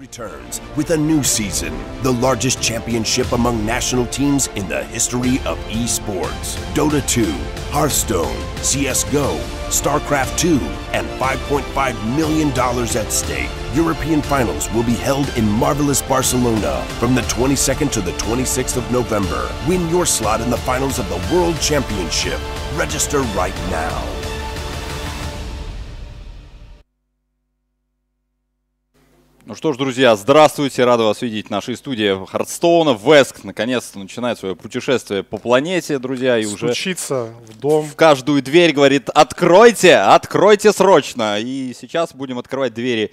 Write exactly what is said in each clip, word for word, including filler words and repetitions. Returns with a new season, the largest championship among national teams in the history of esports. Dota two, Hearthstone, C S G O, Starcraft two, and five point five million dollars at stake. European finals will be held in marvelous Barcelona from the twenty-second to the twenty-sixth of November. Win your slot in the finals of the World Championship. Register right now. Ну что ж, друзья, здравствуйте, рада вас видеть в нашей студии Hearthstone. весг наконец-то начинает свое путешествие по планете, друзья, и уже стучится в дом. В каждую дверь говорит: откройте, откройте срочно. И сейчас будем открывать двери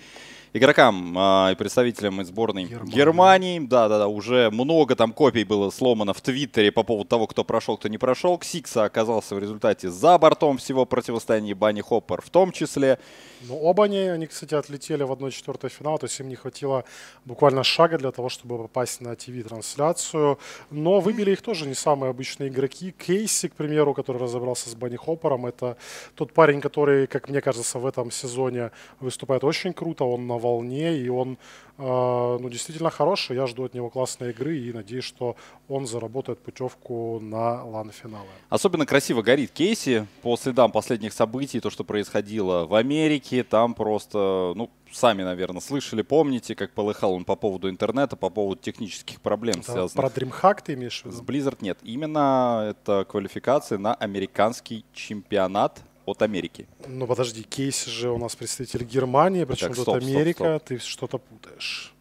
игрокам э, и представителям сборной Германия. Германии. Да-да-да, уже много там копий было сломано в Твиттере по поводу того, кто прошел, кто не прошел. Xixo оказался в результате за бортом всего противостояния, BunnyHoppor в том числе. Ну, оба они, они, кстати, отлетели в одна четвертая финала, то есть им не хватило буквально шага для того, чтобы попасть на ТВ-трансляцию. Но выбили их тоже не самые обычные игроки. CASIE, к примеру, который разобрался с BunnyHoppor'ом, это тот парень, который, как мне кажется, в этом сезоне выступает очень круто, он на волне, и он э, ну, действительно хороший. Я жду от него классной игры и надеюсь, что он заработает путевку на лан-финалы. Особенно красиво горит CASIE по следам последних событий, то, что происходило в Америке. Там просто, ну, сами, наверное, слышали, помните, как полыхал он по поводу интернета, по поводу технических проблем, это связанных. Про DreamHack ты имеешь в виду? С Blizzard нет. Именно это квалификация на американский чемпионат от Америки. Ну, подожди, CASIE же у нас представитель Германии, причем тут Америка, стоп, стоп. Ты что-то путаешь.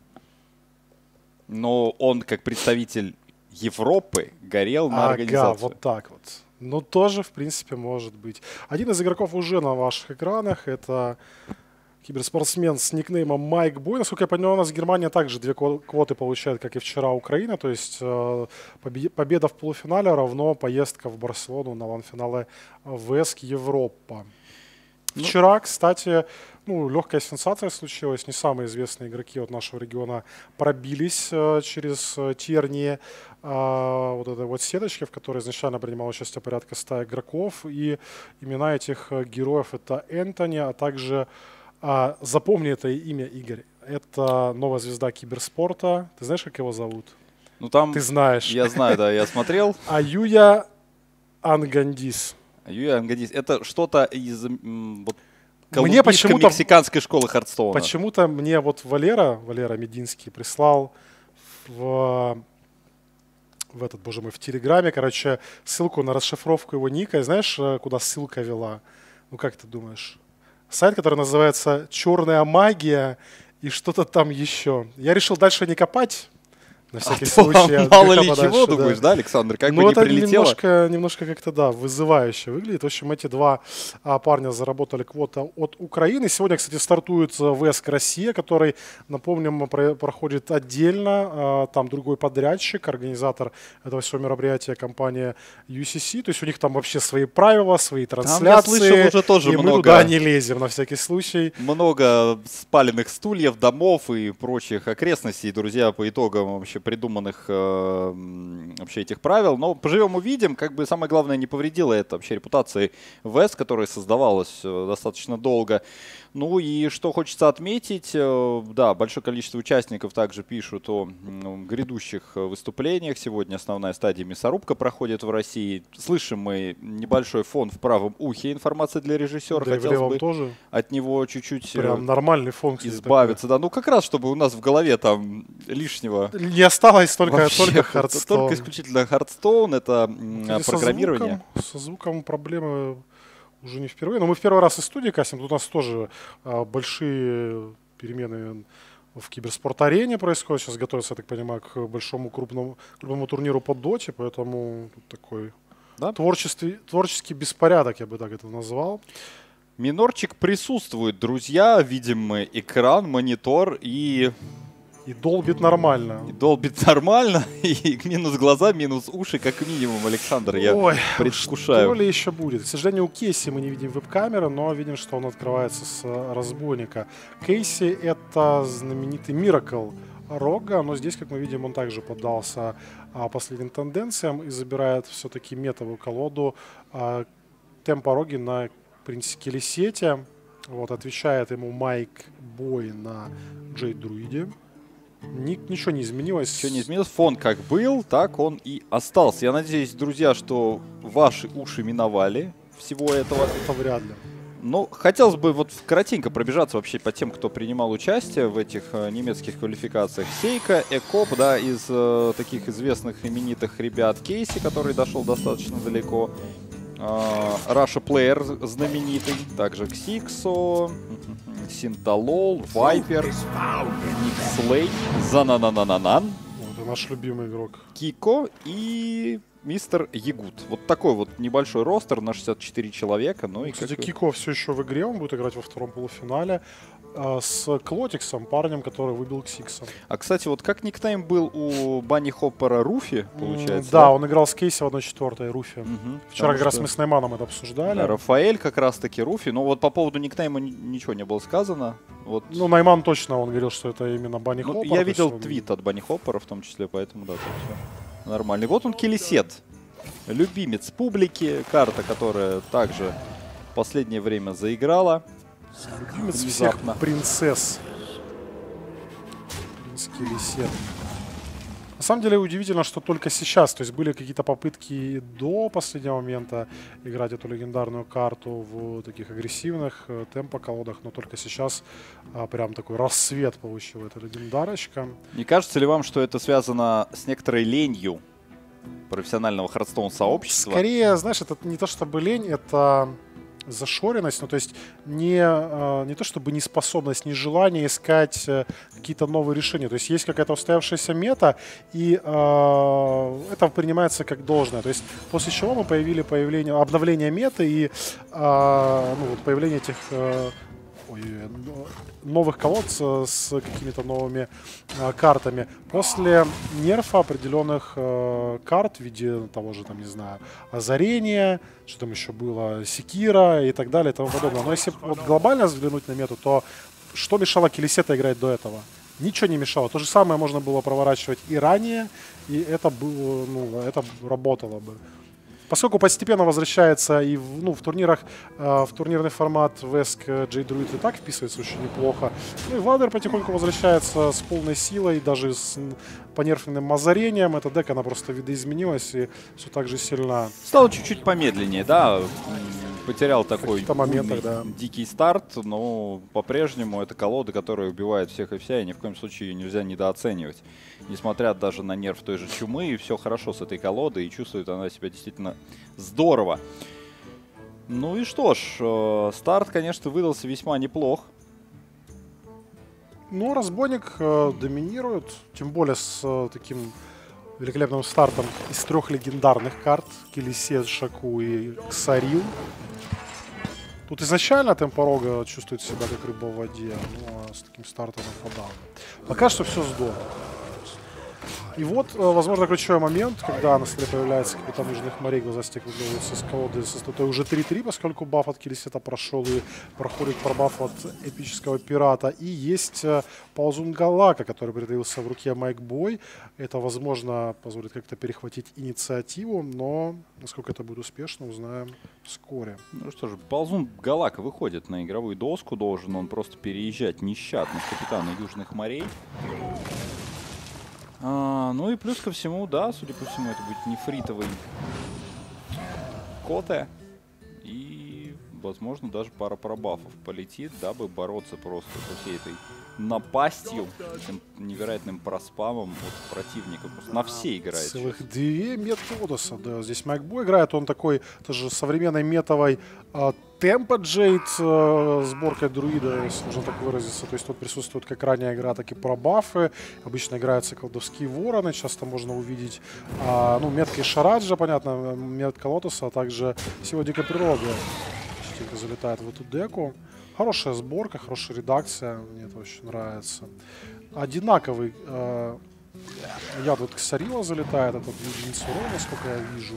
Но он, как представитель Европы, горел на ага, организацию. Вот так вот. Ну, тоже, в принципе, может быть. Один из игроков уже на ваших экранах. Это киберспортсмен с никнеймом MIKEBOY. Насколько я понял, у нас Германия также две квоты получает, как и вчера Украина. То есть победа в полуфинале равно поездка в Барселону на лан-финале весг Европа. Вчера, кстати, ну, легкая сенсация случилась. Не самые известные игроки от нашего региона пробились через тернии вот этой вот сеточки, в которой изначально принимало участие порядка ста игроков. И имена этих героев — это Энтони, а также, запомни это имя, Игорь, это новая звезда киберспорта. Ты знаешь, как его зовут? Ну, там ты знаешь. Я знаю, да, я смотрел. Аюя Ангандис. Аюя Ангандис. Это что-то из... Мне почему-то мексиканской школы Hearthstone. Почему-то мне вот Валера, Валера Мединский прислал в, в этот, боже мой, в Телеграме, короче, ссылку на расшифровку его ника. И знаешь, куда ссылка вела? Ну как ты думаешь? Сайт, который называется «Черная магия» и что-то там еще. Я решил дальше не копать. На всякий а случай. То, мало ли подальше, чего, да. Думаешь, да, Александр? Как ну, бы не прилетело. Немножко, немножко как-то, да, вызывающе выглядит. В общем, эти два а, парня заработали квоту от Украины. Сегодня, кстати, стартует весг Россия, который, напомним, про проходит отдельно. А, там другой подрядчик, организатор этого всего мероприятия, компания ю си си. То есть у них там вообще свои правила, свои трансляции. Там, я слышал, уже тоже и много, мы туда не лезем, на всякий случай. Много спаленных стульев, домов и прочих окрестностей, друзья, по итогам вообще придуманных э, вообще этих правил. Но поживем, увидим. Как бы самое главное, не повредило это вообще репутации весг, которая создавалась достаточно долго. Ну и что хочется отметить, э, да, большое количество участников также пишут о э, грядущих выступлениях. Сегодня основная стадия мясорубка проходит в России. Слышим мы небольшой фон в правом ухе, информация для режиссера. Да, хотелось бы тоже от него чуть-чуть прям нормальный фон, кстати, избавиться. Такой. Да, ну как раз, чтобы у нас в голове там лишнего... Не осталось только Hearthstone. Только исключительно Hearthstone, это кстати, программирование. Со звуком, со звуком проблемы уже не впервые. Но мы в первый раз из студии касим. Тут у нас тоже а, большие перемены в киберспорт-арене происходят. Сейчас готовятся, я так понимаю, к большому крупному, крупному турниру по доте. Поэтому тут такой, да? творческий, творческий беспорядок, я бы так это назвал. Минорчик присутствует, друзья. Видим мы экран, монитор и... И долбит нормально. И долбит нормально. И минус глаза, минус уши, как минимум, Александр, я Ой, предвкушаю. Что ли еще будет? К сожалению, у CASIE мы не видим веб-камеры, но видим, что он открывается с разбойника. CASIE — это знаменитый Miracle Рога, но здесь, как мы видим, он также поддался последним тенденциям и забирает все-таки метовую колоду Темпо Роги на Принце Келесете. Вот, отвечает ему MIKEBOY на Jade Druid. Ни, ничего не изменилось. Ничего не изменилось. Фон как был, так он и остался. Я надеюсь, друзья, что ваши уши миновали всего этого. Это вряд ли. Ну, хотелось бы вот коротенько пробежаться вообще по тем, кто принимал участие в этих немецких квалификациях. Сейка, Экоп, да, из э, таких известных именитых ребят. Кейси, который дошел достаточно далеко. Раша Плеер знаменитый. Также Xixo, Синталол, Вайпер, Никслей, Занананананан. Это наш любимый игрок. Кико и... Мистер Ягут. Вот такой вот небольшой ростер на шестьдесят четыре человека. Ну, и кстати, как... Кико все еще в игре, он будет играть во втором полуфинале э, с Клотиксом, парнем, который выбил Ксикса. А, кстати, вот как никнейм был у BunnyHoppor Руфи, получается? Mm, да, да, он играл с Кейси в одной четвертой, Руфи. Угу, вчера как что... раз мы с Нейманом это обсуждали. Да, Рафаэль как раз-таки Руфи, но вот по поводу никнейма ничего не было сказано. Вот. Ну, Нейман точно, он говорил, что это именно BunnyHoppor. Ну, я видел он... твит от BunnyHoppor в том числе, поэтому да, нормальный. Вот он, Келесет. Любимец публики. Карта, которая также в последнее время заиграла. Любимец всех принцесс. Принц Келесет. На самом деле удивительно, что только сейчас. То есть были какие-то попытки до последнего момента играть эту легендарную карту в таких агрессивных темпо-колодах, но только сейчас а, прям такой рассвет получила эта легендарочка. Не кажется ли вам, что это связано с некоторой ленью профессионального Hearthstone-сообщества? Скорее, знаешь, это не то чтобы лень, это... зашоренность, ну то есть не, не то чтобы неспособность, не желание искать какие-то новые решения. То есть есть какая-то устоявшаяся мета, и э, это принимается как должное. То есть после чего мы появили появление, обновление меты и э, ну, вот появление этих э, ой, новых колод с какими-то новыми э, картами. После нерфа определенных э, карт в виде того же, там, не знаю, озарения, что там еще было, секира и так далее и тому подобное. Но если вот глобально взглянуть на мету, то что мешало Келесета играть до этого? Ничего не мешало. То же самое можно было проворачивать и ранее, и это, было, ну, это работало бы. Поскольку постепенно возвращается и в, ну, в турнирах, э, в турнирный формат вэ эс джи, Jade Druid и так вписывается очень неплохо. Ну и Владер потихоньку возвращается с полной силой, даже с понерфленным озарением. Эта дека, она просто видоизменилась и все так же сильно. Стало чуть-чуть помедленнее, да? Потерял такой умный, да. Дикий старт, но по-прежнему это колода, которая убивает всех и вся, и ни в коем случае ее нельзя недооценивать. Несмотря даже на нерв той же чумы, и все хорошо с этой колодой, и чувствует она себя действительно здорово. Ну и что ж, старт, конечно, выдался весьма неплох. Ну, разбойник э, доминирует, тем более с э, таким... великолепным стартом из трех легендарных карт Келесет, Шаку и Ксарил. Тут изначально Темпо Рога чувствует себя как рыба в воде, но с таким стартом нападал. Пока что все здорово. И вот, возможно, ключевой момент, когда на столе появляется какой-то нужных морей, глаза стекаются с колоды со статой уже три-три, поскольку баф от Келесета прошел и проходит пробаф от эпического пирата. И есть ползун Галака, который притаился в руке Микебой. Это, возможно, позволит как-то перехватить инициативу, но насколько это будет успешно, узнаем вскоре. Ну что же, ползун Галака выходит на игровую доску, должен он просто переезжать нещадно с капитана Южных морей. А, ну и плюс ко всему, да, судя по всему, это будет нефритовый коте. И, возможно, даже пара пробафов полетит, дабы бороться просто со всей этой напастью, этим невероятным проспамом от противника. Просто на все играет. Целых две методоса, да. Здесь Микебой играет, он такой тоже современной метовой а, Темпо Джейд э, сборкой друида, если можно так выразиться. То есть тут присутствует как ранняя игра, так и пробафы. Обычно играются колдовские вороны. Часто можно увидеть э, ну, метки Шараджа, понятно, метка Лотоса, а также сегодня Каприроги. Частенько залетает в эту деку. Хорошая сборка, хорошая редакция. Мне это очень нравится. Одинаковый э, яд от Ксарила залетает. Это единица урона, насколько я вижу.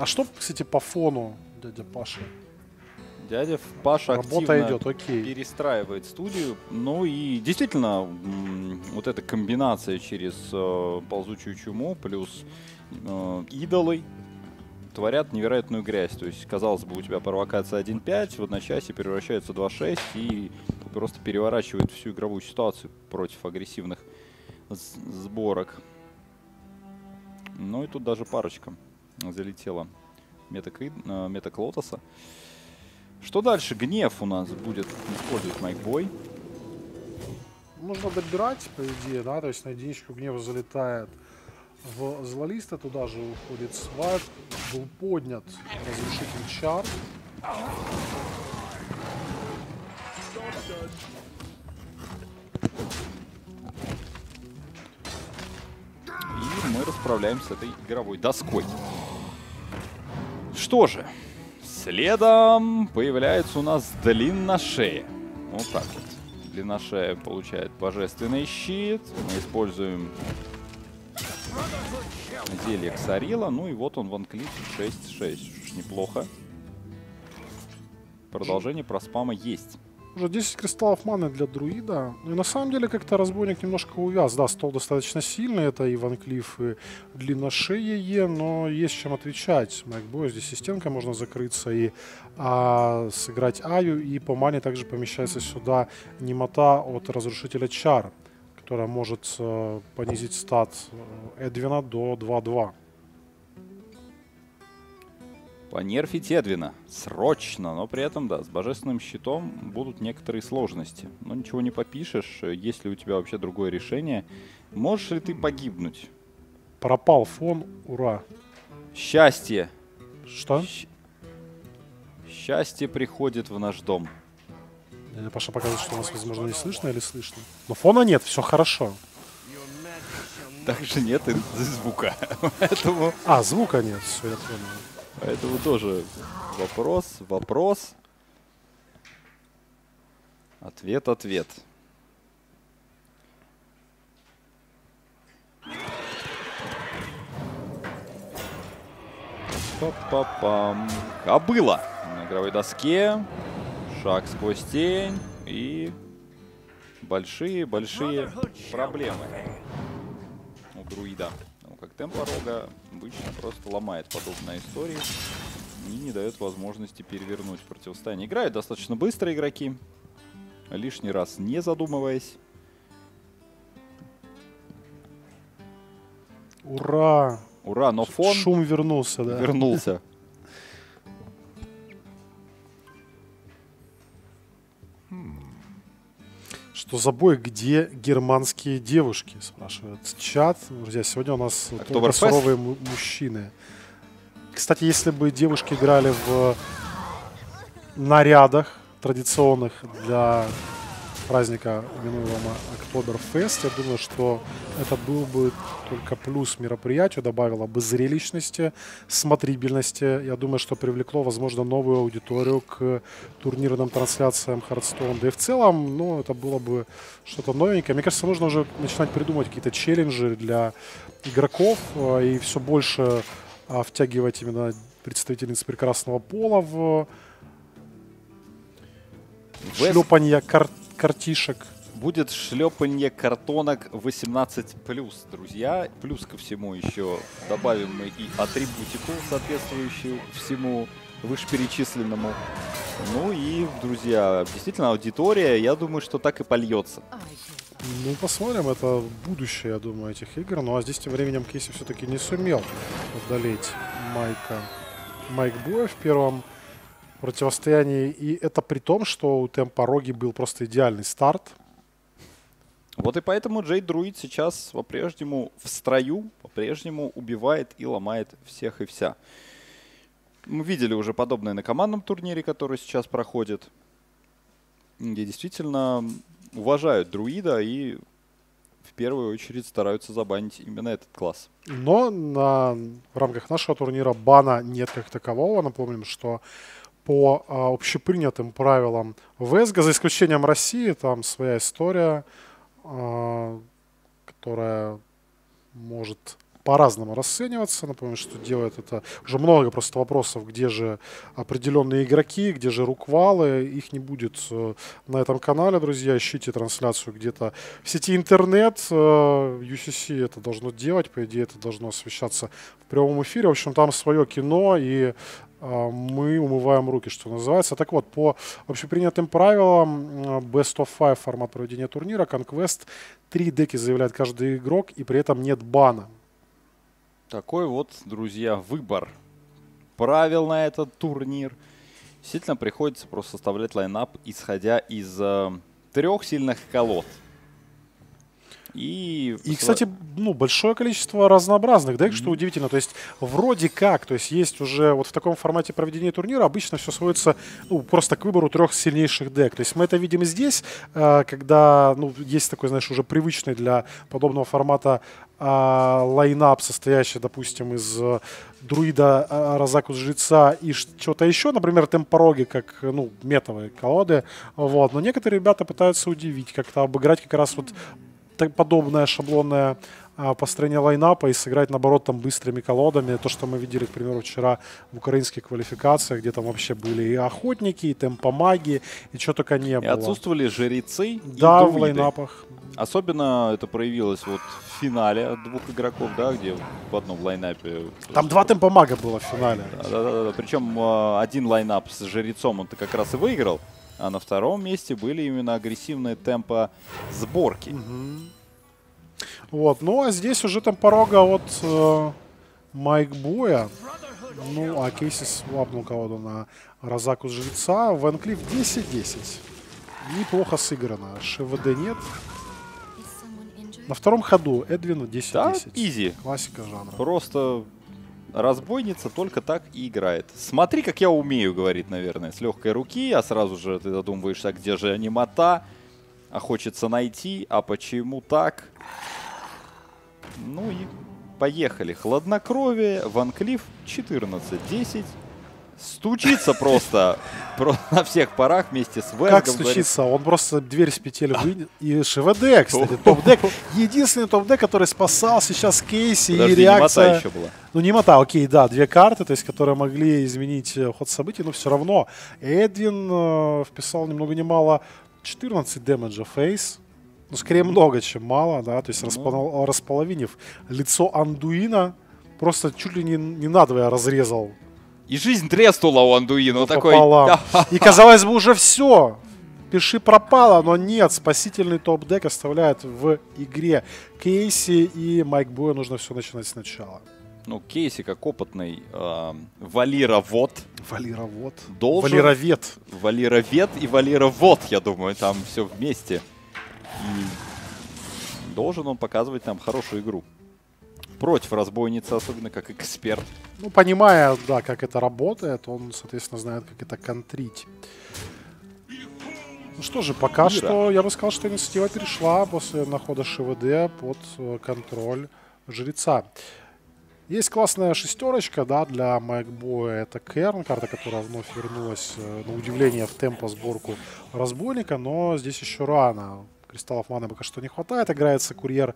А что, кстати, по фону дядя Паша? Дядя Паша работа активно идет, окей. Перестраивает студию. Ну и действительно, вот эта комбинация через э, ползучую чуму плюс э, идолы творят невероятную грязь. То есть, казалось бы, у тебя провокация один пять, в одночасье превращается в два шесть, и Кико просто переворачивает всю игровую ситуацию против агрессивных сборок. Ну и тут даже парочка залетела мета Клотоса. Что дальше? Гнев у нас будет использовать Микебой. Нужно добирать, по идее, да, то есть на единичку гнева залетает в злолиста, туда же уходит свайп, был поднят разрушитель чар. И мы расправляемся с этой игровой доской. Что же, следом появляется у нас длинношея. Вот так вот. Длинношея получает божественный щит. Мы используем зелье Ксарила. Ну и вот он ванклит шесть шесть. Неплохо. Продолжение про спама есть. Уже десять кристаллов маны для друида. И на самом деле как-то разбойник немножко увяз. Да, стол достаточно сильный. Это и ванклиф, и длинношея. Но есть чем отвечать. Микебой здесь и стенкой можно закрыться, и а, сыграть аю. И по мане также помещается сюда немота от разрушителя чар, которая может а, понизить стат Эдвина до два-два. Понерфить Эдвина. Срочно, но при этом, да, с божественным щитом будут некоторые сложности. Но ничего не попишешь, есть ли у тебя вообще другое решение. Можешь ли ты погибнуть? Пропал фон, ура. Счастье. Что? Щ... Счастье приходит в наш дом. Я Паша показывает, что у нас, возможно, не слышно или слышно. Но фона нет, все хорошо. Также нет и звука. Поэтому... А, звука нет, все, я понял. Поэтому тоже вопрос, вопрос, ответ, ответ. Па-па-пам. Кобыла на игровой доске, шаг сквозь тень и большие-большие проблемы у друида. Как Темпо Рога обычно просто ломает подобные истории и не дает возможности перевернуть противостояние. Играют достаточно быстро игроки, лишний раз не задумываясь. Ура! Ура, но фон... Шум вернулся, да. Вернулся. Что за бой, где германские девушки, спрашивает чат. Друзья, сегодня у нас только суровые мужчины. Кстати, если бы девушки играли в нарядах традиционных для праздника именуемого Октоберфест, я думаю, что это был бы только плюс мероприятию, добавило бы зрелищности, смотрибельности. Я думаю, что привлекло, возможно, новую аудиторию к турнирным трансляциям Hearthstone. Да и в целом, ну, это было бы что-то новенькое. Мне кажется, нужно уже начинать придумывать какие-то челленджи для игроков и все больше втягивать именно представительниц прекрасного пола в шлепанье карт. Картишек. Будет шлепанье картонок восемнадцать плюс, друзья. Плюс ко всему еще добавим мы и атрибутику, соответствующую всему вышеперечисленному. Ну и, друзья, действительно, аудитория, я думаю, что так и польется. Ну, посмотрим, это будущее, я думаю, этих игр. Ну, а здесь тем временем Кейси все-таки не сумел одолеть Майка Микебоя в первом противостоянии, и это при том, что у Темпо Роги был просто идеальный старт. Вот и поэтому Jade Druid сейчас по-прежнему в строю, по-прежнему убивает и ломает всех и вся. Мы видели уже подобное на командном турнире, который сейчас проходит, где действительно уважают друида и в первую очередь стараются забанить именно этот класс. Но на, в рамках нашего турнира бана нет как такового. Напомним, что по а, общепринятым правилам вэ эс гэ, за исключением России, там своя история, а, которая может по-разному расцениваться. Напомню, что делает это уже много просто вопросов, где же определенные игроки, где же руквалы. Их не будет на этом канале, друзья. Ищите трансляцию где-то в сети интернет. ю си си это должно делать, по идее, это должно освещаться в прямом эфире. В общем, там свое кино и мы умываем руки, что называется. Так вот, по общепринятым правилам бест оф файв формат проведения турнира, Conquest, три деки заявляет каждый игрок, и при этом нет бана. Такой вот, друзья, выбор правил на этот турнир. Действительно, приходится просто составлять лайнап, исходя из э, трех сильных колод. И, и кстати, ну, большое количество разнообразных, да, что удивительно. То есть, вроде как, то есть, есть уже вот в таком формате проведения турнира обычно все сводится, ну, просто к выбору трех сильнейших дек. То есть, мы это видим здесь, когда, ну, есть такой, знаешь, уже привычный для подобного формата лайнап, состоящий, допустим, из друида, Розаку жреца и что-то еще, например, темпороги, как, ну, метовые колоды. Вот. Но некоторые ребята пытаются удивить, как-то обыграть как раз вот подобное шаблонное а, построение лайнапа и сыграть, наоборот, там быстрыми колодами. То, что мы видели, к примеру, вчера в украинских квалификациях, где там вообще были и охотники, и темпомаги, и что только не и было. Отсутствовали жрецы, да, и друиды в лайнапах. Особенно это проявилось вот в финале от двух игроков, да, где в одном лайнапе... Там два темпомага было в финале. Да-да-да. Причем один лайнап с жрецом он-то как раз и выиграл. А на втором месте были именно агрессивные темпы сборки. Угу. Вот, ну а здесь уже там порога от э, Майкбоя. Ну, а Кейси свапнул кого-то на Розаку жреца. Ван Клифф десять десять. Неплохо сыграно. ШВД нет. На втором ходу Эдвин десять десять. Да, изи. Классика жанра. Просто... Разбойница только так и играет. Смотри, как я умею, говорит, наверное, с легкой руки, а сразу же ты задумываешься, где же анимота, а хочется найти, а почему так? Ну и поехали. Хладнокровие, Ван Клифф четырнадцать десять. Стучится просто, просто на всех парах вместе с Венгом. Как стучится? Говорит. Он просто дверь с петель вынес. И ШВД, кстати, топ-дек. Единственный топ-дек, который спасал сейчас Кейси. Подожди, и реакция... немота еще была. Ну, немота, окей, да, две карты, то есть, которые могли изменить ход событий, но все равно. Эдвин э, вписал ни много ни мало четырнадцать демеджа фейс. Ну, скорее много, чем мало, да, то есть, ну, располовинив лицо Андуина, просто чуть ли не, не надвое разрезал. И жизнь треснула у Андуина. Такой... И казалось бы, уже все. Пиши пропало, но нет. Спасительный топ-дек оставляет в игре Кейси, и Майкбою нужно все начинать сначала. Ну, Кейси, как опытный э, валировод. Валировод. Должен... Валировед. Валировед и валировод, я думаю, там все вместе. И должен он показывать нам хорошую игру. Против разбойницы, особенно как эксперт. Ну, понимая, да, как это работает, он, соответственно, знает, как это контрить. Ну что же, пока Мира. что, я бы сказал, что инициатива перешла после находа ШВД под контроль жреца. Есть классная шестерочка, да, для Майкбоя. Это Керн, карта, которая вновь вернулась, на удивление, в темпо сборку разбойника, но здесь еще рано. Кристаллов маны пока что не хватает. Играется курьер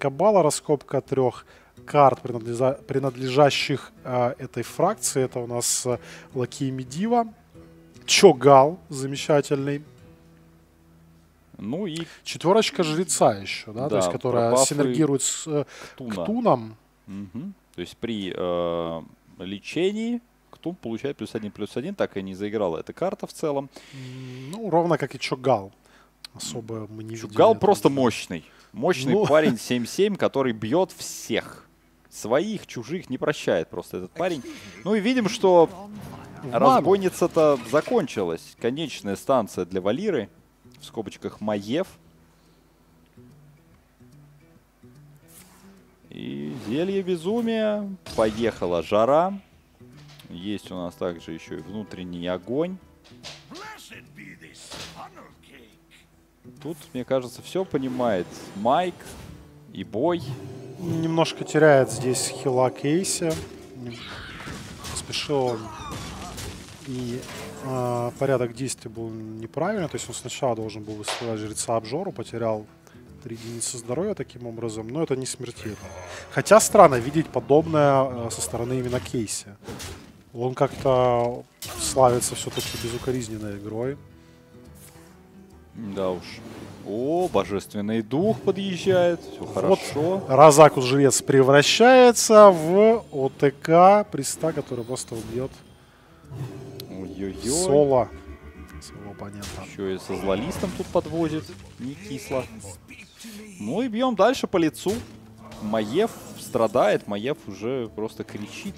Кабала, раскопка трех карт, принадлежа принадлежащих э, этой фракции. Это у нас э, Лаки Медива, Чогал замечательный. Ну и... Четверочка жреца еще, да, да, то есть, которая синергирует с э, Ктуна. Ктуном. Угу. То есть при э, лечении Ктун получает плюс один, плюс один. Так и не заиграла эта карта в целом. Ну, ровно как и Чогал. Особо мы не видели. Гал просто мощный. Мощный, ну... парень семь семь, который бьет всех. Своих, чужих не прощает просто этот парень. Ну и видим, что разбойница-то закончилась. Конечная станция для Валиры. В скобочках Маев. И зелье безумия. Поехала жара. Есть у нас также еще и внутренний огонь. Тут, мне кажется, все понимает Майк и Бой. Немножко теряет здесь хила Кейси. Спешил он. И э, порядок действий был неправильный. То есть он сначала должен был высылать жреца обжору, потерял три единицы здоровья таким образом. Но это не смертельно. Хотя странно видеть подобное э, со стороны именно Кейси. Он как-то славится все-таки безукоризненной игрой. Да уж. О, божественный дух подъезжает. Все хорошо. Вот Розаку жрец превращается в ОТК Приста, который просто убьет Ой-ой-ой. Соло. Своего оппонента. Еще и со злолистом тут подводит. Не кисло. Ну и бьем дальше по лицу. Маев страдает. Маев уже просто кричит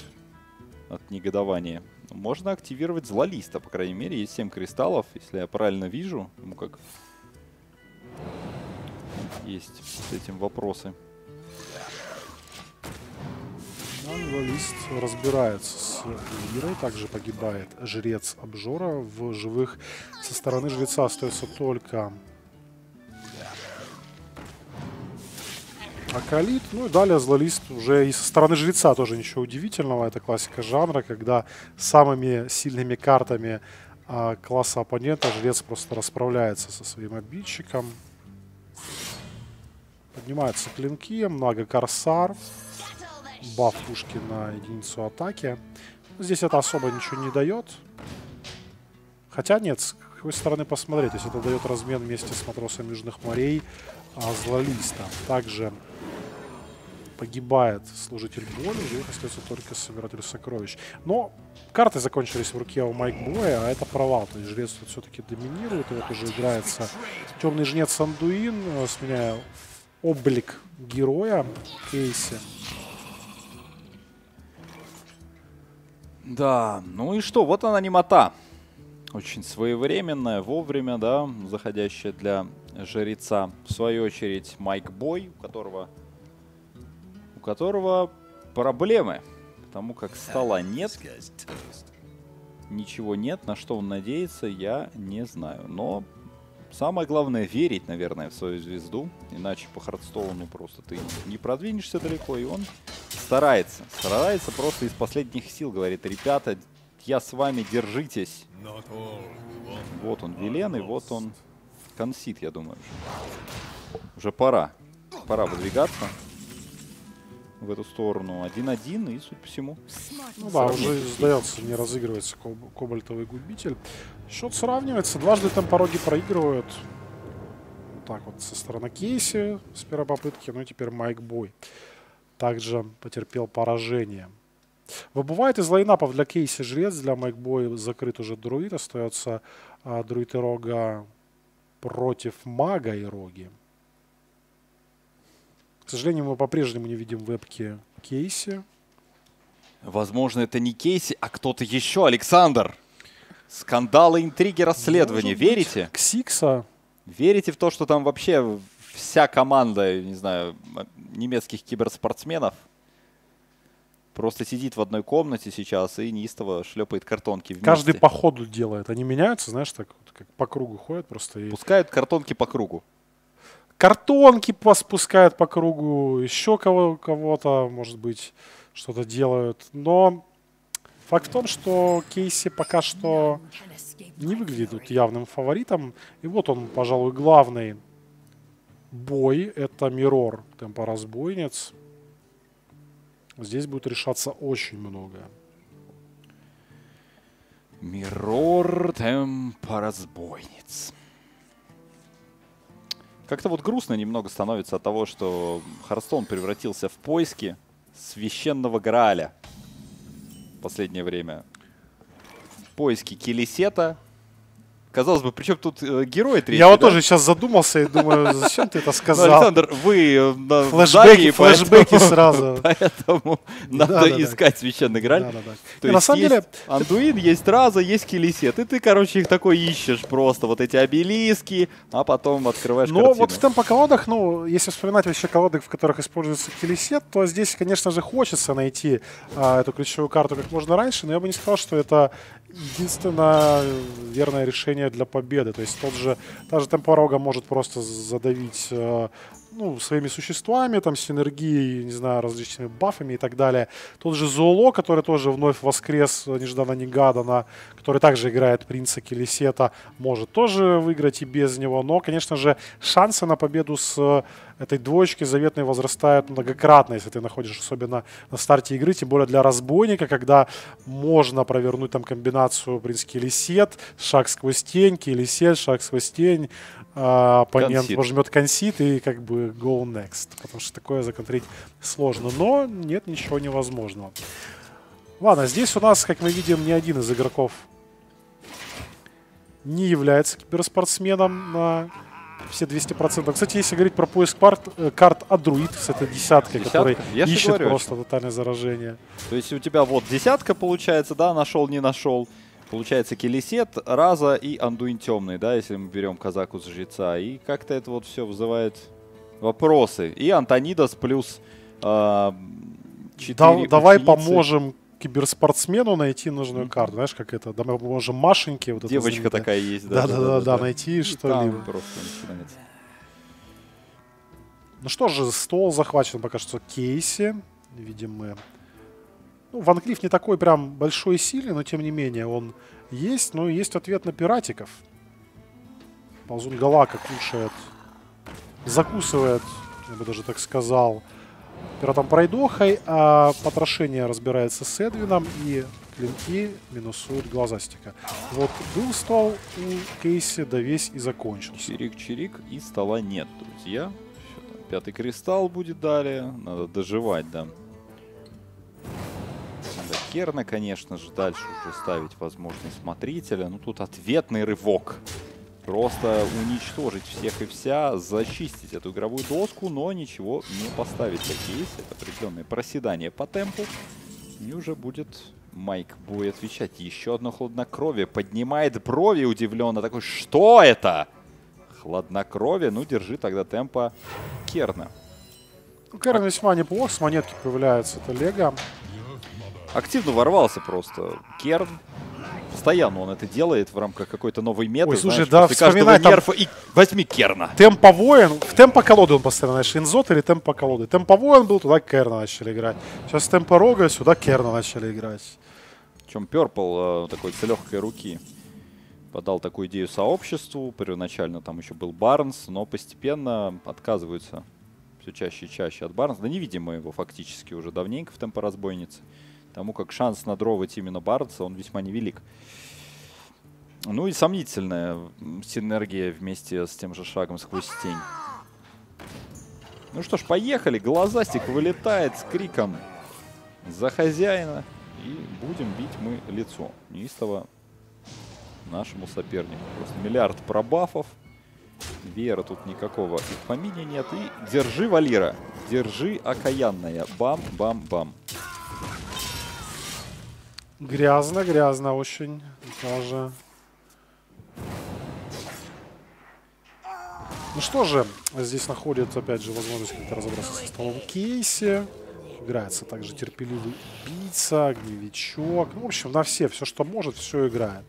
от негодования. Можно активировать злолиста, по крайней мере. Есть семь кристаллов, если я правильно вижу. Ну как... Есть с этим вопросы. Злолист разбирается с Лирой, также погибает жрец Обжора. В живых со стороны жреца остается только Акалит. Ну и далее злолист уже и со стороны жреца тоже ничего удивительного. Это классика жанра, когда самыми сильными картами а, класса оппонента жрец просто расправляется со своим обидчиком. Поднимаются клинки, много корсар. Баф пушки на единицу атаки. Здесь это особо ничего не дает. Хотя нет, с какой стороны посмотреть. То есть это дает размен вместе с матросом Южных морей а, злолиста. Также погибает служитель боли. И их остается только собиратель сокровищ. Но карты закончились в руке у Майкбоя, а это провал. То есть жрец тут все-таки доминирует. И вот уже играется темный жнец Андуин, сменяя облик героя Кейси. Да, ну и что, вот она немота. Очень своевременная, вовремя, да, заходящая для жреца. В свою очередь Микебой, у которого, у которого проблемы. Потому как стола нет, ничего нет, на что он надеется, я не знаю. Но самое главное верить, наверное, в свою звезду. Иначе по Хардстоуну просто ты не продвинешься далеко, и он... Старается, старается просто из последних сил, говорит, ребята, я с вами, держитесь. Вот он Вилен, и вот он Консит, я думаю. Уже пора, пора выдвигаться в эту сторону. один-один, и, судя по всему... Ну да, уже сдается, не разыгрывается коб кобальтовый губитель. Счет сравнивается, дважды там пороги проигрывают. Вот так вот, со стороны Кейси с первой попытки, ну и теперь Микебой также потерпел поражение. Выбывает из лайнапов для Кейси жрец, для Микебоя закрыт уже друид. Остается а, друид и рога против мага и роги. К сожалению, мы по-прежнему не видим вебки Кейси. Возможно, это не Кейси, а кто-то еще. Александр! Скандалы, интриги, расследования. Верите? Ксикса. Верите в то, что там вообще... Вся команда, не знаю, немецких киберспортсменов просто сидит в одной комнате сейчас и неистово шлепает картонки вместе. Каждый по ходу делает. Они меняются, знаешь, так как по кругу ходят просто. И... Пускают картонки по кругу. Картонки поспускают по кругу. Еще кого-то, может быть, что-то делают. Но факт в том, что Кейси пока что не выглядит явным фаворитом. И вот он, пожалуй, главный. Бой — это Мирор, темпоразбойниц. Здесь будет решаться очень многое. Мирор, темпоразбойниц. Как-то вот грустно немного становится от того, что Hearthstone превратился в поиски священного Грааля в последнее время. Поиски Келесета. Казалось бы, причем тут э, герой третий. Я вот да? тоже сейчас задумался и думаю, зачем ты это сказал? Ну, Александр, вы э, на флешбеки, флешбеки сразу. Поэтому да, надо да, искать да. священный Грааль. Да, да, да. То есть на самом есть деле... Андуин, есть Раза, есть Келесет. И ты, короче, их такой ищешь просто. Вот эти обелиски, а потом открываешь Но картину. Вот в темпо-колодах, ну, если вспоминать вообще колоды, в которых используется Келесет, то здесь, конечно же, хочется найти а, эту ключевую карту как можно раньше. Но я бы не сказал, что это единственное верное решение для победы. То есть тот же, та же Темпо Рога может просто задавить э, ну, своими существами, там, синергией, не знаю, различными бафами и так далее. Тот же Золо, который тоже вновь воскрес нежданно-негаданно, который также играет принца Келесета, может тоже выиграть и без него. Но, конечно же, шансы на победу с этой двоечки заветной возрастают многократно, если ты находишь особенно на старте игры, тем более для разбойника, когда можно провернуть там комбинацию принц Келесет, шаг сквозь тень, Келесет, шаг сквозь тень, а, оппонент жмет консит и как бы go next, потому что такое законтрить сложно, но нет ничего невозможного. Ладно, здесь у нас, как мы видим, ни один из игроков не является киберспортсменом на все двести процентов. Кстати, если говорить про поиск карт, карт от Druid, это десятка, десятка? Который я ищет говорю, просто тотальное заражение. То есть у тебя вот десятка получается, да, нашел, не нашел. Получается Келесет, Раза и Андуин темный, да, если мы берем казаку с жреца. И как-то это вот все вызывает вопросы. И Антонидас плюс э, четыре да, давай поможем киберспортсмену найти нужную mm-hmm. карту. Знаешь, как это? Давай поможем Машеньке. Вот девочка это такая есть, да? Да-да-да, найти что-либо. Ну что же, стол захвачен пока что Кейси, видимо. Ну, Ван Клифф не такой прям большой и сильный, но тем не менее он есть. Но есть ответ на пиратиков. Ползун Галака кушает, закусывает, я бы даже так сказал, пиратом пройдохой. А потрошение разбирается с Эдвином. И клинки минусуют глазастика. Вот был стол у Кейси, да весь и закончился. Чирик-чирик, и стола нет, друзья. Пятый кристалл будет далее. Надо доживать, да. Керна, конечно же, дальше уже ставить возможность смотрителя. Ну, тут ответный рывок. Просто уничтожить всех и вся, зачистить эту игровую доску, но ничего не поставить. Такие есть. Это определенное проседание по темпу. И уже будет Микебой отвечать. Еще одно хладнокровие. Поднимает брови удивленно. Такой, что это? Хладнокровие. Ну, держи тогда темпа Керна. Керна весьма неплохо. С монетки появляется это Лего. Активно ворвался просто Керн. Постоянно он это делает в рамках какой-то новой меты. Ой, слушай, знаешь, да, вспоминай нерфа и возьми Керна. Темповоин. В темпо колоды он постоянно, знаешь, инзот или темпо колоды. Темповоин был, туда Керна начали играть. Сейчас темпо рога, сюда Керна начали играть. Причем Перпл такой с легкой руки подал такую идею сообществу. Первоначально там еще был Барнс, но постепенно отказываются все чаще и чаще от Барнса. Да не видим мы его фактически уже давненько в темпоразбойнице. Потому как шанс надровать именно Барнса, он весьма невелик. Ну и сомнительная синергия вместе с тем же шагом сквозь тень. Ну что ж, поехали. Глазастик вылетает с криком за хозяина. И будем бить мы лицо неистово нашему сопернику. Просто миллиард пробафов. Веера тут никакого и в помине нет. И держи, Валира. Держи, окаянная. Бам-бам-бам. Грязно, грязно очень даже. Ну что же, здесь находит, опять же, возможность как-то разобраться со столом Кейси. Играется также терпеливый пицца, огневичок. Ну, в общем, на все, все, что может, все играет.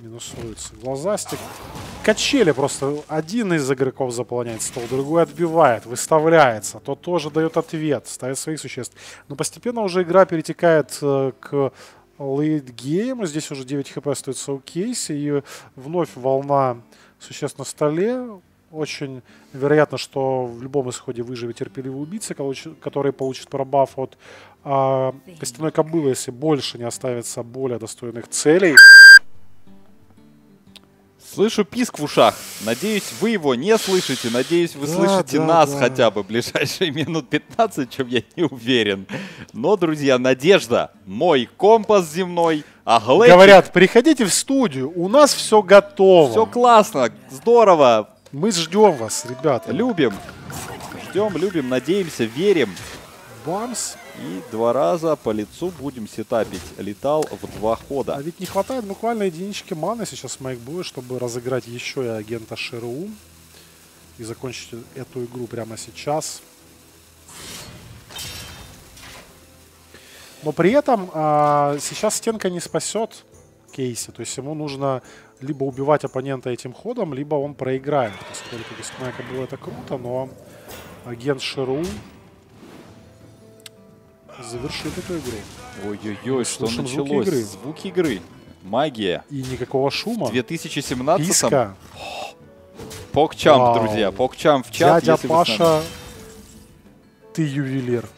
Минусуется глазастик. Качели просто. Один из игроков заполняет стол, другой отбивает, выставляется. Тот тоже дает ответ, ставит своих существ. Но постепенно уже игра перетекает э, к лейтгейму. Здесь уже девять хп остается у Кейси. И вновь волна существ на столе. Очень вероятно, что в любом исходе выживет терпеливый убийца, который получит пробаф от э, костяной кобылы, если больше не оставится более достойных целей. Слышу писк в ушах. Надеюсь, вы его не слышите. Надеюсь, вы да, слышите да, нас да. хотя бы ближайшие минут пятнадцать, чем я не уверен. Но, друзья, надежда. Мой компас земной. А глэчик... Говорят, приходите в студию. У нас все готово. Все классно, здорово. Мы ждем вас, ребята. Любим. Ждем, любим, надеемся, верим. Бамс. И два раза по лицу будем сетапить. Летал в два хода. А ведь не хватает буквально единички маны сейчас Микебою, чтобы разыграть еще и агента ШРУ. И закончить эту игру прямо сейчас. Но при этом а, сейчас стенка не спасет Кейси. То есть ему нужно либо убивать оппонента этим ходом, либо он проиграет. Поскольку без Майка было это круто, но агент ШРУ... завершит эту игру. Ой-ой-ой, что началось? Звуки игры. Звук игры. Магия. И никакого шума. В две тысячи семнадцатом... Покчамп, друзья. Покчамп в чат. Дядя Паша, ты ювелир.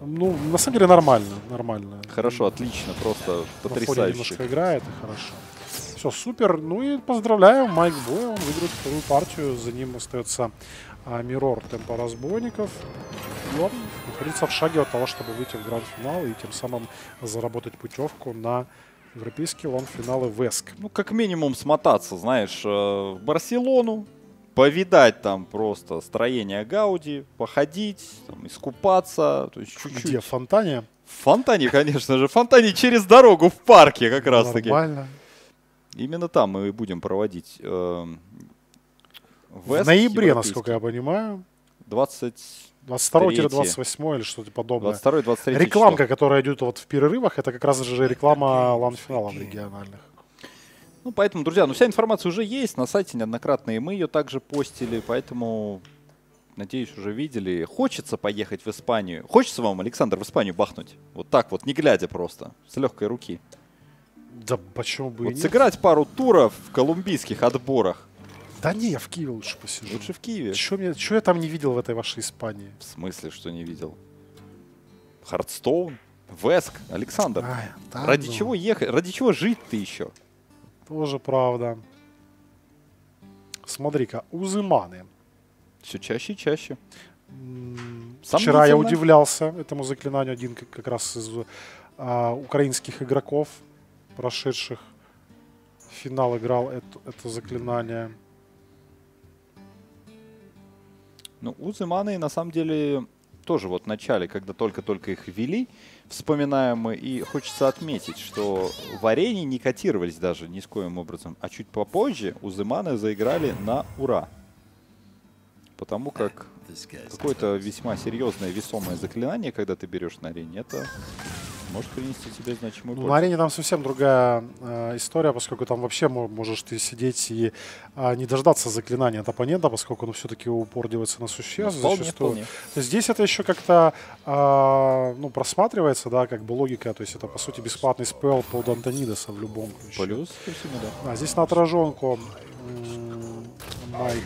Ну, на самом деле нормально. Нормально. Хорошо, отлично. Просто потрясающе. Немножко играет, и хорошо. Все, супер. Ну и поздравляем Микебоя. Он выиграет вторую партию. За ним остается Мирор темпоразбойников. И он находится в шаге от того, чтобы выйти в гранд-финал и тем самым заработать путевку на Европейский лан-финалы вэ эс джи. Ну, как минимум смотаться, знаешь, в Барселону, повидать там просто строение Гауди, походить, там, искупаться. То есть чуть-чуть. Где? В фонтане? В фонтане, конечно же. В фонтане через дорогу в парке как раз-таки. Нормально. Именно там мы будем проводить э, вэ эс джи. В ноябре, насколько я понимаю. двадцать... двадцать второго двадцать восьмого или что-то подобное. двадцать второго двадцать третьего Рекламка, которая идет вот в перерывах, это как раз же реклама лан-финалов региональных. Ну, поэтому, друзья, ну вся информация уже есть на сайте неоднократно, и мы ее также постили, поэтому, надеюсь, уже видели. Хочется поехать в Испанию. Хочется вам, Александр, в Испанию бахнуть? Вот так вот, не глядя просто, с легкой руки. Да почему бы вот и сыграть нет? пару туров в колумбийских отборах. Да не, я в Киеве лучше посижу. Лучше в Киеве. Чё, мне, чё я там не видел в этой вашей Испании? В смысле, что не видел? Hearthstone, вэ эс джи, Александр. Ай, да, ради ну. чего ехать? Ради чего жить ты еще? Тоже правда. Смотри-ка, узыманы. Все чаще и чаще. Сам Вчера я удивлялся этому заклинанию. Один как, как раз из а, украинских игроков, прошедших финал, играл это, это заклинание. Ну, узыманы, на самом деле, тоже вот в начале, когда только-только их ввели, вспоминаем мы, и хочется отметить, что в арене не котировались даже ни с коим образом, а чуть попозже узыманы заиграли на ура. Потому как какое-то весьма серьезное, весомое заклинание, когда ты берешь на арене, это может принести тебе значимую пользу. На арене там совсем другая э, история, поскольку там вообще можешь ты сидеть и э, не дождаться заклинания от оппонента, поскольку он все-таки упор делается на существ. Ну, вполне, вполне. То есть здесь это еще как-то э, ну, просматривается, да, как бы логика. То есть это, по сути, бесплатный спелл под Антонидаса в любом ключе. Плюс, да. А, здесь на отраженку Майк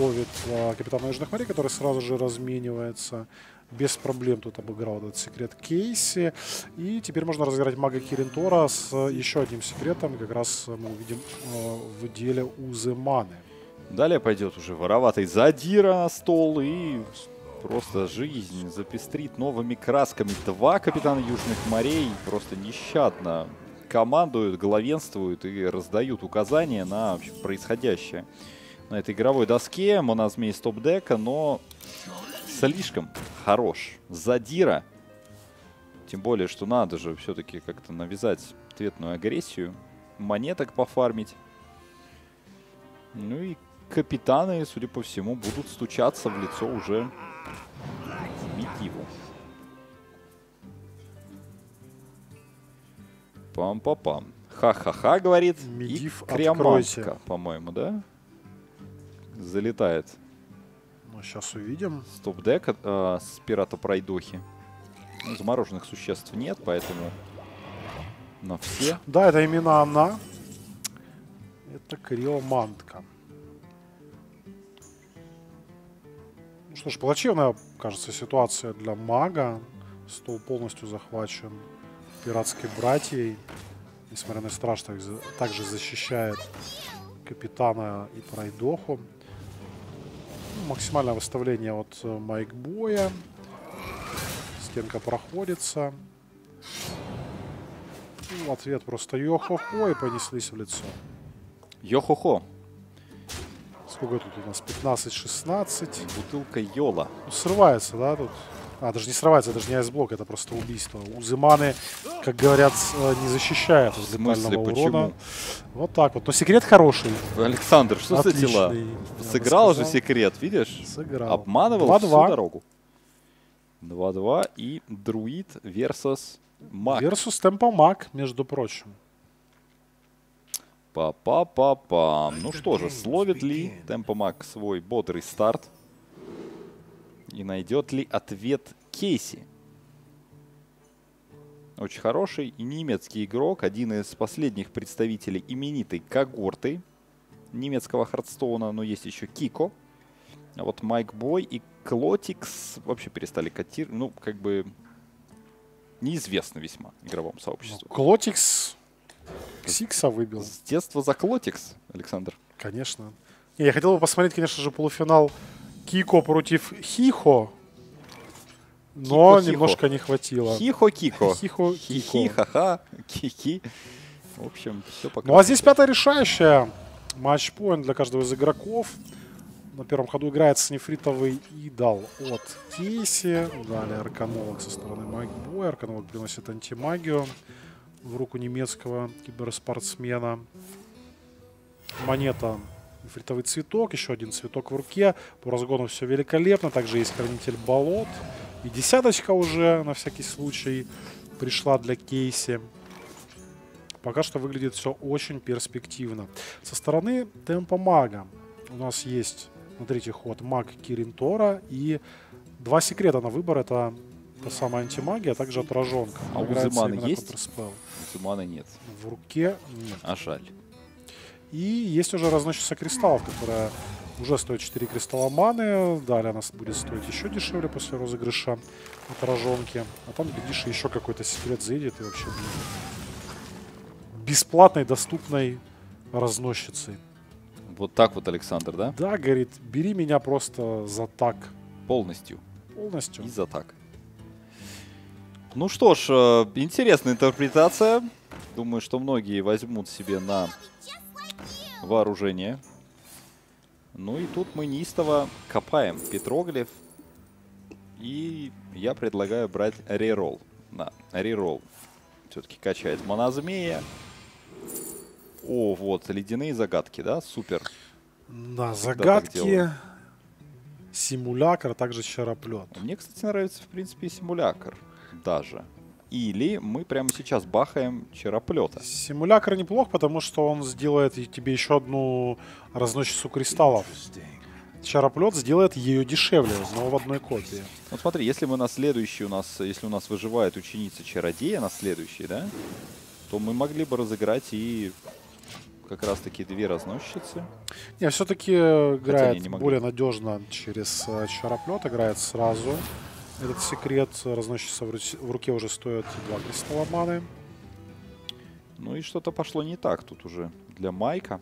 ловит э, капитана Южных морей, который сразу же разменивается. Без проблем тут обыграл этот секрет Кейси. И теперь можно разыграть мага Кирентора с еще одним секретом. Как раз мы увидим э, в деле узыманы. Далее пойдет уже вороватый задира на стол. И просто жизнь запестрит новыми красками. Два капитана Южных морей просто нещадно командуют, главенствуют и раздают указания на вообще происходящее. На этой игровой доске монозмей с топ-дека, но слишком хорош задира. Тем более, что надо же все-таки как-то навязать ответную агрессию. Монеток пофармить. Ну и капитаны, судя по всему, будут стучаться в лицо уже Микеву. Пам-па-пам. Ха-ха-ха, говорит. Мидив, и Криоманска, по-моему, да? Залетает. Ну, сейчас увидим. Стоп-дек э, с пирата пройдохи. Ну, замороженных существ нет, поэтому на все. Да, это именно она. Это Криомантка. Ну что ж, плачевная, кажется, ситуация для мага. Стол полностью захвачен пиратской братьей. Несмотря на страж, также защищает капитана и пройдоху. Максимальное выставление от Майкбоя. Стенка проходится. Ну, ответ просто йо-хо-хо, и понеслись в лицо. Йо-хо-хо. Сколько тут у нас? пятнадцать-шестнадцать. Бутылка йола. Ну, срывается, да, тут? А, даже не срывается, даже не айсблок, это просто убийство. Узыманы, как говорят, не защищают от летального урона. Вот так вот. Но секрет хороший. Александр, что за дела? Сыграл же секрет, видишь? Сыграл. Обманывал всю дорогу. два-два и друид versus маг. Versus темпо маг, между прочим. Па-па-па-пам. Ну что же, словит ли темпо маг свой бодрый старт? И найдет ли ответ Кейси? Очень хороший немецкий игрок. Один из последних представителей именитой когорты немецкого Хардстоуна. Но есть еще Кико. А вот Микебой и Clotix вообще перестали котировать. Ну, как бы неизвестно весьма игровому сообществу. Clotix Сикса выбил. С детства за Clotix, Александр. Конечно. Я хотел бы посмотреть, конечно же, полуфинал Кико против Хихо. Но Кико, немножко не хватило. Хихо-кико. Хихо-кико. Хихи. В общем, все пока. Ну а здесь пятая решающая. Матчпоинт для каждого из игроков. На первом ходу играет с нефритовый идол от Кейси. Далее Арканолог со стороны Майкбоя. Арканолог приносит антимагию в руку немецкого киберспортсмена. Монета. Нефритовый цветок. Еще один цветок в руке. По разгону все великолепно. Также есть хранитель болот. И десяточка уже, на всякий случай, пришла для Кейси. Пока что выглядит все очень перспективно. Со стороны Темпо Мага у нас есть на третий ход маг Кирин Тора. И два секрета на выбор. Это та самая антимагия, а также отраженка. А у Зимана есть? У Зимана нет. В руке нет. А жаль. И есть уже разносчица кристаллов, которая уже стоит четыре кристалла маны. Далее она будет стоить еще дешевле после розыгрыша отраженки. А там, глядишь, еще какой-то секрет заедет и вообще бесплатной, доступной разносчицей. Вот так вот, Александр, да? Да, говорит, бери меня просто за так. Полностью. Полностью. И за так. Ну что ж, интересная интерпретация. Думаю, что многие возьмут себе на вооружение. Ну и тут мы неистово копаем петроглиф. И я предлагаю брать реролл. Да, реролл. Все-таки качает мана змея. О, вот, ледяные загадки, да? Супер. Да, загадки, симулякр, а также чароплет. Мне, кстати, нравится, в принципе, симулякр даже. Или мы прямо сейчас бахаем чароплета. Симулякр неплох, потому что он сделает тебе еще одну разносчицу кристаллов. Чароплет сделает ее дешевле, но в одной копии. Вот смотри, если мы на следующий у нас, если у нас выживает ученица чародея на следующий, да, то мы могли бы разыграть и как раз-таки две разносчицы. Не, все-таки играет не более надежно через чароплет, играет сразу. Этот секрет разносчица в руке уже стоит два кристалла маны. Ну и что-то пошло не так тут уже для Майка.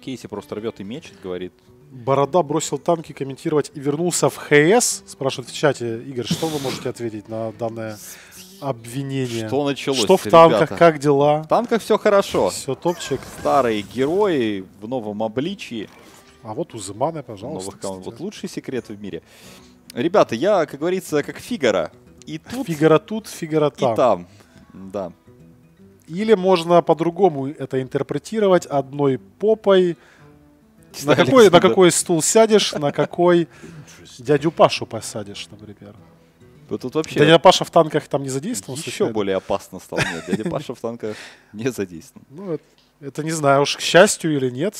Кейси просто рвет и мечет, говорит. Борода бросил танки комментировать и вернулся в ХС. Спрашивают в чате, Игорь, что вы можете ответить на данное обвинение? Что началось? Что в танках, ребята? Как дела? В танках все хорошо. Все топчик. Старые герои в новом обличии. А вот у Зимана, пожалуйста. Новых, вот лучший секрет в мире. Ребята, я, как говорится, как Фигаро. И тут, Фигаро тут, Фигаро там. И там, да. Или можно по-другому это интерпретировать одной попой. На какой, на какой стул сядешь, на какой дядю Пашу посадишь, например. Вот тут вообще дядя Паша в танках там не задействован? Еще более опасно стал. Нет, дядя Паша в танках не задействован. Ну, это, это не знаю уж, к счастью или нет.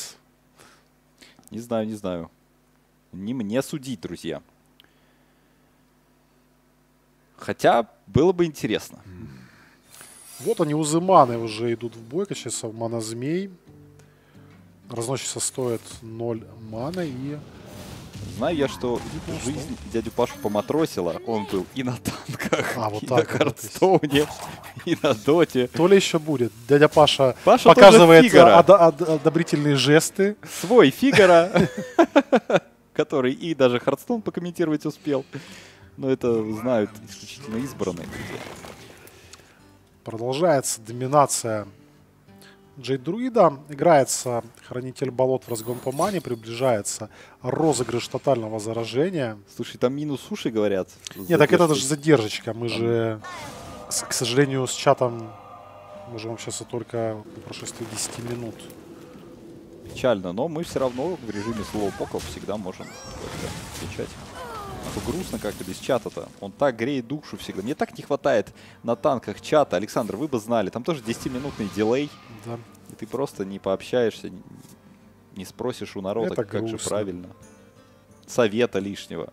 Не знаю, не знаю. Не мне судить, друзья. Хотя было бы интересно. Вот они, узыманы уже идут в бой, качается в манозмей. Разносчица стоит ноль мана и... Знаю я, что жизнь дядю Пашу поматросила. Он был и на танках, а, вот и так, на Хардстоуне, и на Доте. То ли еще будет. Дядя Паша, Паша показывает од од одобрительные жесты. Свой Фигаро, который и даже Хардстоун покомментировать успел. Но это знают исключительно избранные люди. Продолжается доминация Джейд Друида. Играется хранитель болот в разгон по мане. Приближается розыгрыш тотального заражения. Слушай, там минус суши, говорят. Нет, так это же задержечка. Мы там же, к сожалению, с чатом можем общаться только по прошествии десяти минут. Печально, но мы все равно в режиме слоупоков всегда можем отвечать. Грустно как-то без чата-то. Он так греет душу всегда. Мне так не хватает на танках чата. Александр, вы бы знали. Там тоже десятиминутный дилей. Да. И ты просто не пообщаешься, не спросишь у народа, это как грустно. Же правильно. Совета лишнего.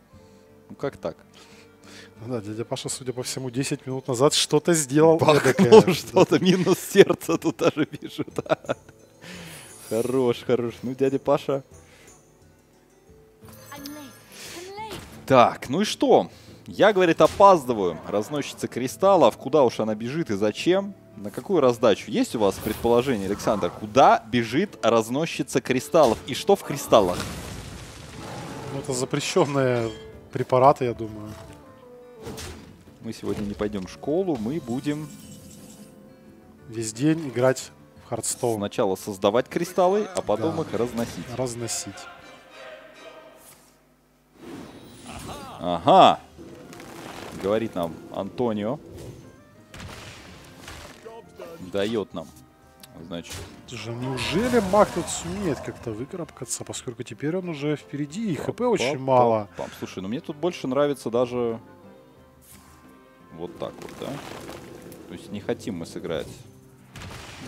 Ну как так? Да, дядя Паша, судя по всему, десять минут назад что-то сделал. Что-то, минус сердца тут даже пишут. Хорош, хорош. Ну, дядя Паша... Так, ну и что? Я, говорит, опаздываю. Разносчица кристаллов. Куда уж она бежит и зачем? На какую раздачу? Есть у вас предположение, Александр? Куда бежит разносчица кристаллов? И что в кристаллах? Ну, это запрещенные препараты, я думаю. Мы сегодня не пойдем в школу, мы будем... весь день играть в Hearthstone. Сначала создавать кристаллы, а потом да. их разносить. Разносить. Ага! Говорит нам Антонио. Дает нам. Значит. Неужели маг тут сумеет как-то выкарабкаться, поскольку теперь он уже впереди, и хп очень мало. Слушай, ну мне тут больше нравится даже вот так вот, да? То есть не хотим мы сыграть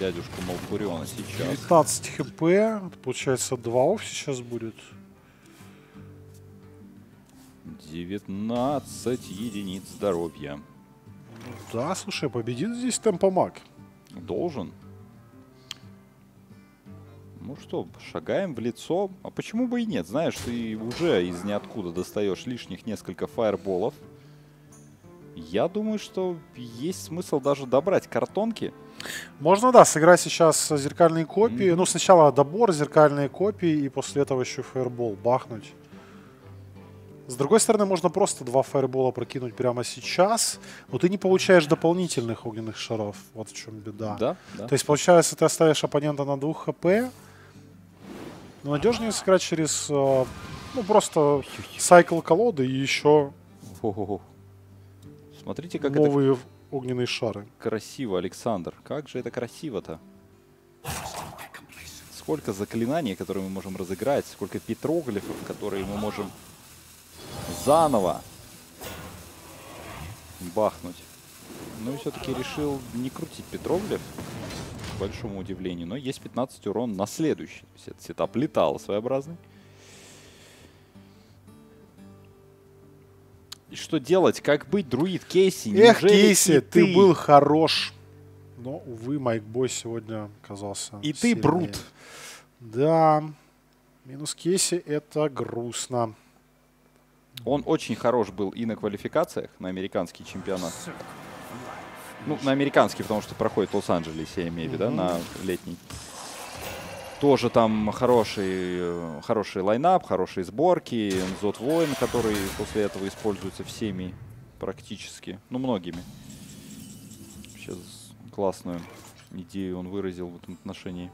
дядюшку Малфуриона сейчас. девятнадцать хп, получается два офф сейчас будет. девятнадцать единиц здоровья. Да, слушай, победит здесь Темпо Маг. Должен. Ну что, шагаем в лицо. А почему бы и нет? Знаешь, ты уже из ниоткуда достаешь лишних несколько фаерболов. Я думаю, что есть смысл даже добрать картонки. Можно, да, сыграть сейчас зеркальные копии. Mm-hmm. Ну, сначала добор, зеркальные копии, и после этого еще фаербол бахнуть. С другой стороны, можно просто два фаербола прокинуть прямо сейчас, но ты не получаешь дополнительных огненных шаров. Вот в чем беда. Да, да. То есть, получается, ты оставишь оппонента на двух хп, но надежнее сыграть через, ну, просто сайкл колоды и еще О-о-о. Смотрите, как новые это... огненные шары. Красиво, Александр. Как же это красиво-то. Сколько заклинаний, которые мы можем разыграть, сколько петроглифов, которые мы можем заново бахнуть. Ну и все-таки решил не крутить петроглиф, к большому удивлению. Но есть пятнадцать урон на следующий. То есть этот сетап летал своеобразный. И что делать? Как быть, друид Кейси? Эх, Кейси, ты? ты был хорош. Но, увы, Майкбой сегодня оказался И сильнее. Ты брут. Да. Минус Кейси — это грустно. Он очень хорош был и на квалификациях, на американский чемпионат. Ну, на американский, потому что проходит в Лос-Анджелесе, я имею в виду, да, на летний. Тоже там хороший, хороший лайнап, хорошие сборки, Зод Воин, который после этого используется всеми практически, ну, многими. Сейчас классную идею он выразил в этом отношении.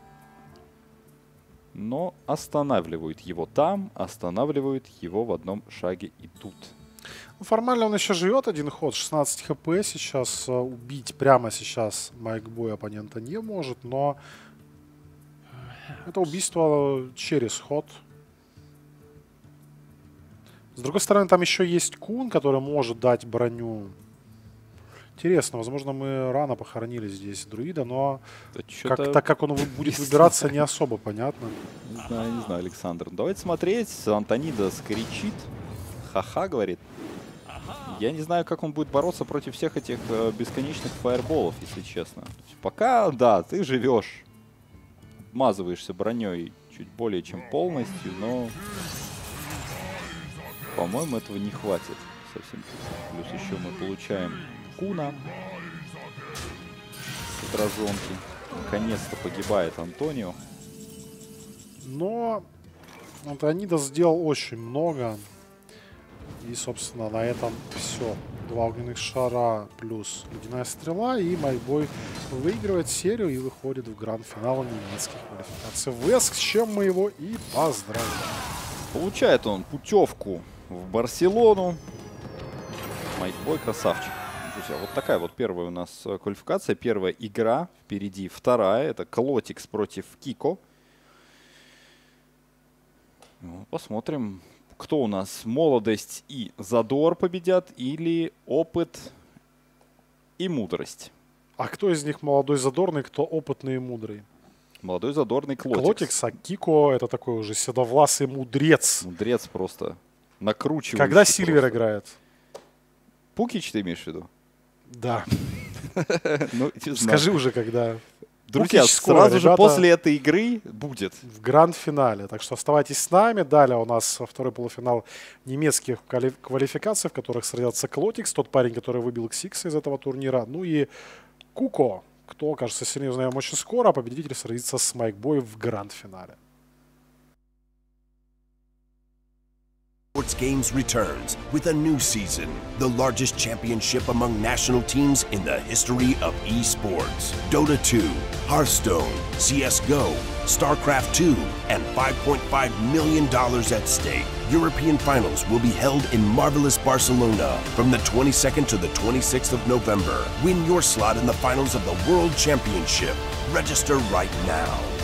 Но останавливают его там, останавливают его в одном шаге и тут. Формально он еще живет один ход, шестнадцать хп. Сейчас убить прямо сейчас Майкбой оппонента не может, но это убийство через ход. С другой стороны, там еще есть Кун, который может дать броню. Интересно, возможно, мы рано похоронили здесь друида, но да как, так как он будет выбираться, не особо понятно. Не знаю, не знаю, Александр. Давайте смотреть. Антонидас кричит. Ха-ха, говорит. Я не знаю, как он будет бороться против всех этих бесконечных фаерболов, если честно. Пока, да, ты живешь. Мазываешься броней чуть более чем полностью, но, по-моему, этого не хватит. Совсем. Плюс еще мы получаем... Куна. С отраженки. Наконец-то погибает Антонио. Но Антонидас сделал очень много. И, собственно, на этом все. Два огненных шара плюс ледяная стрела. И Майкбой выигрывает серию и выходит в гранд-финал немецких квалификаций весг, с чем мы его и поздравляем. Получает он путевку в Барселону. Майкбой красавчик. Друзья, вот такая вот первая у нас квалификация, первая игра, впереди вторая, это Clotix против Kiko. Ну, посмотрим, кто у нас молодость и задор победят, или опыт и мудрость. А кто из них молодой, задорный, кто опытный и мудрый? Молодой, задорный Clotix. Clotix, а Kiko это такой уже седовласый мудрец. Мудрец просто накручивается. Когда Сильвер просто играет? Пукич ты имеешь в виду? Да. Ну, скажи уже, когда. Друзья, скоро, сразу ребята, же после этой игры будет. В гранд-финале. Так что оставайтесь с нами. Далее у нас второй полуфинал немецких квалификаций, в которых сразятся Clotix, тот парень, который выбил Xixo из этого турнира. Ну и Kiko, кто, кажется, сильнее, узнаем очень скоро. А победитель сразится с Майкбой в гранд-финале. Esports Games returns with a new season, the largest championship among national teams in the history of esports. Dota two, Hearthstone, C S G O, Starcraft two, and five point five million dollars at stake. European finals will be held in marvelous Barcelona from the twenty-second to the twenty-sixth of November. Win your slot in the finals of the World Championship. Register right now.